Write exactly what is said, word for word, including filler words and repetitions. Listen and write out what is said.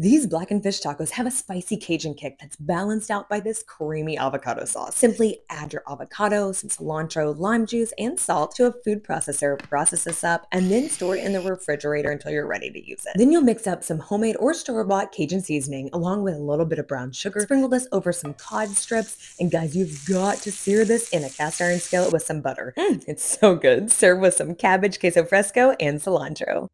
These blackened fish tacos have a spicy Cajun kick that's balanced out by this creamy avocado sauce. Simply add your avocado, some cilantro, lime juice, and salt to a food processor, process this up, and then store it in the refrigerator until you're ready to use it. Then you'll mix up some homemade or store-bought Cajun seasoning along with a little bit of brown sugar. Sprinkle this over some cod strips, and guys, you've got to sear this in a cast iron skillet with some butter. Mm, it's so good. Serve with some cabbage, queso fresco, and cilantro.